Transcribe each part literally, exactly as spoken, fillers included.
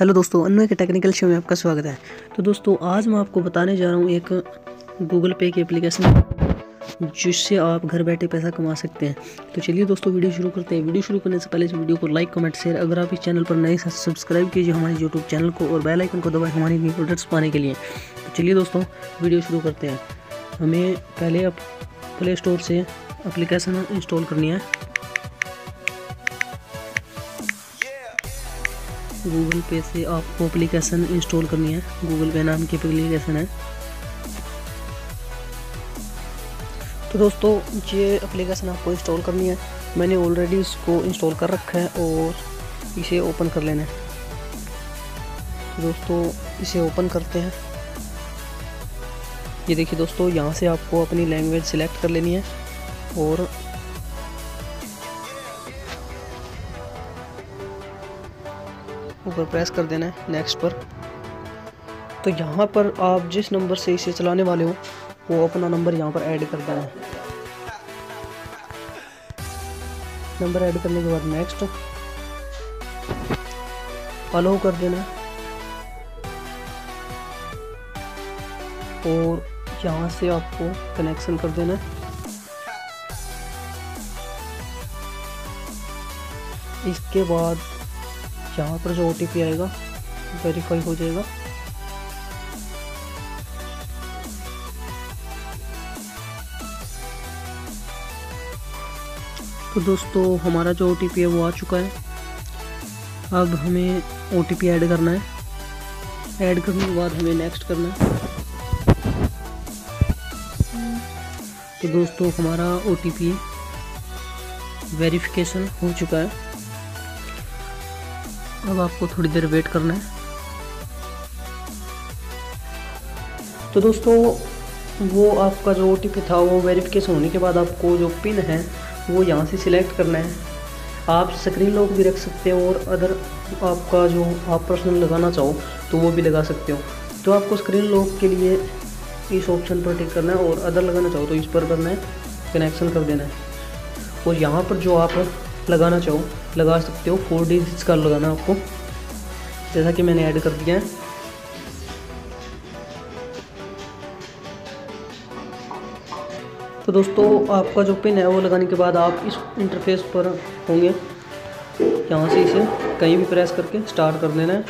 Hello दोस्तों, अन्नू के technical show में आपका स्वागत है। तो दोस्तों आज मैं आपको बताने जा रहा हूँ एक गूगल पे की एप्लीकेशन जिससे आप घर बैठे पैसा कमा सकते हैं। तो चलिए दोस्तों वीडियो शुरू करते हैं। वीडियो शुरू करने से पहले इस वीडियो को लाइक कमेंट शेयर, अगर आप इस चैनल पर नए सब्सक्राइब कीजिए हमारे यूट्यूब चैनल को और बेल आइकन को दबाएं हमारे न्यू प्रोडक्ट्स पाने के लिए। तो चलिए दोस्तों वीडियो शुरू करते हैं। हमें पहले आप प्ले स्टोर से एप्लीकेशन इंस्टॉल करनी है, गूगल पे से आपको एप्लीकेशन इंस्टॉल करनी है। गूगल पे नाम की एप्लीकेशन है। तो दोस्तों ये एप्लीकेशन आपको इंस्टॉल करनी है। मैंने ऑलरेडी इसको इंस्टॉल कर रखा है और इसे ओपन कर लेना है। तो दोस्तों इसे ओपन करते हैं। ये देखिए दोस्तों, यहाँ से आपको अपनी लैंग्वेज सिलेक्ट कर लेनी है और ऊपर प्रेस कर देना है नेक्स्ट पर। तो यहाँ पर आप जिस नंबर से इसे चलाने वाले हो वो अपना नंबर यहाँ पर ऐड करता है। नंबर ऐड करने के बाद नेक्स्ट अलाउ कर देना और यहाँ से आपको कनेक्शन कर देना। इसके बाद यहाँ पर जो ओटीपी आएगा वेरीफाई हो जाएगा। तो दोस्तों हमारा जो ओटीपी है वो आ चुका है। अब हमें ओटीपी ऐड करना है। ऐड करने के बाद हमें नेक्स्ट करना है। तो दोस्तों हमारा ओटीपी वेरिफिकेशन हो चुका है। अब आपको थोड़ी देर वेट करना है। तो दोस्तों वो आपका जो ओटीपी था वो वेरिफिकेशन होने के बाद आपको जो पिन है वो यहाँ से सिलेक्ट करना है। आप स्क्रीन लॉक भी रख सकते हो और अदर आपका जो आप पर्सनल लगाना चाहो तो वो भी लगा सकते हो। तो आपको स्क्रीन लॉक के लिए इस ऑप्शन पर टिक करना है और अदर लगाना चाहो तो इस पर करना है, कनेक्शन कर देना है। और यहाँ पर जो आप लगाना चाहो लगा सकते हो, फोर डिजिट्स का लगाना है आपको, जैसा कि मैंने ऐड कर दिया है। तो दोस्तों आपका जो पिन है वो लगाने के बाद आप इस इंटरफेस पर होंगे। यहाँ से इसे कहीं भी प्रेस करके स्टार्ट कर देना है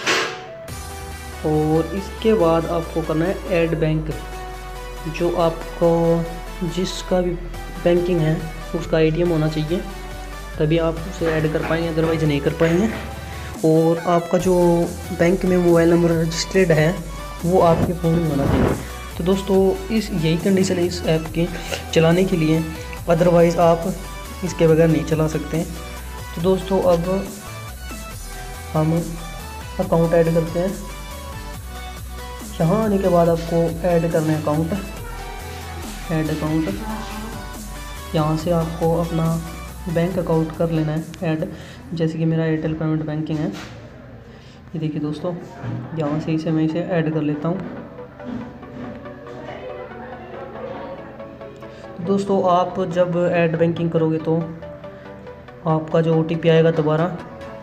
और इसके बाद आपको करना है ऐड बैंक। जो आपको जिसका भी बैंकिंग है उसका एटीएम होना चाहिए, तभी आप उसे ऐड कर पाएंगे, अदरवाइज नहीं कर पाएंगे। और आपका जो बैंक में मोबाइल नंबर रजिस्टर्ड है वो आपके फ़ोन में होना चाहिए। तो दोस्तों इस यही कंडीशन है इस ऐप के चलाने के लिए, अदरवाइज़ आप इसके बगैर नहीं चला सकते। तो दोस्तों अब हम अकाउंट ऐड करते हैं। यहाँ आने के बाद आपको ऐड करना है अकाउंट, ऐड अकाउंट। यहाँ से आपको अपना बैंक अकाउंट कर लेना है ऐड, जैसे कि मेरा एयरटेल पेमेंट बैंकिंग है। ये देखिए दोस्तों, यहाँ से इसे मैं इसे ऐड कर लेता हूँ। दोस्तों आप जब ऐड बैंकिंग करोगे तो आपका जो ओटीपी आएगा दोबारा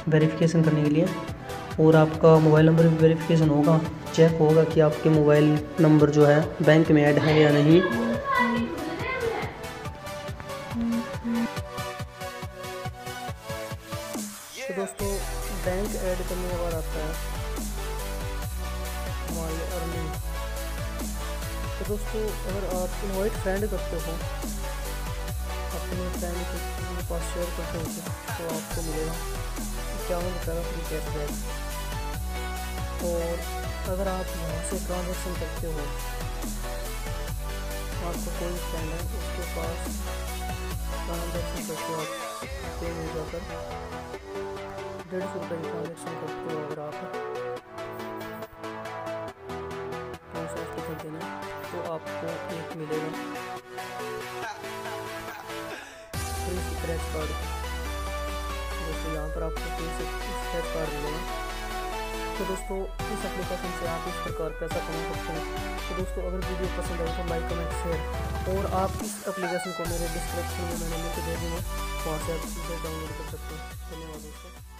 वेरिफिकेशन करने के लिए, और आपका मोबाइल नंबर भी वेरिफिकेशन होगा, चेक होगा कि आपके मोबाइल नंबर जो है बैंक में ऐड है या नहीं। तो दोस्तों बैंक ऐड करने के बाद आता है हमारी अर्निंग। तो दोस्तों अगर आप इनवाइट फ्रेंड करते हो, अपने फ्रेंड के पास शेयर करते हो तो आपको मिलेगा इक्यावन रुपये फ्री कैशबैक। और अगर आप यहाँ से ट्रांजेक्शन करते हो, आपको कोई फ्रेंड है उसके पास ट्रांजेक्शन करते हो, आप पे में जाकर डेढ़ सौ रुपये ट्रांजेक्शन करते हो। अगर आप तो आपको एक मिलेगा फ्री स्क्रैच कार्ड। दोस्तों यहाँ पर आपको फ्री स्क्रैच कार्ड मिलेगा। तो दोस्तों इस एप्लीकेशन से आप इस प्रकार पैसा कमा सकते हैं। तो दोस्तों अगर वीडियो पसंद आए तो लाइक कमेंट शेयर, और आप इस एप्लीकेशन को मेरे डिस्क्रिप्शन में मैंने लिंक दे दूँगा, वहाँ से आप इसे डाउनलोड कर सकते हैं। धन्यवाद दोस्तों।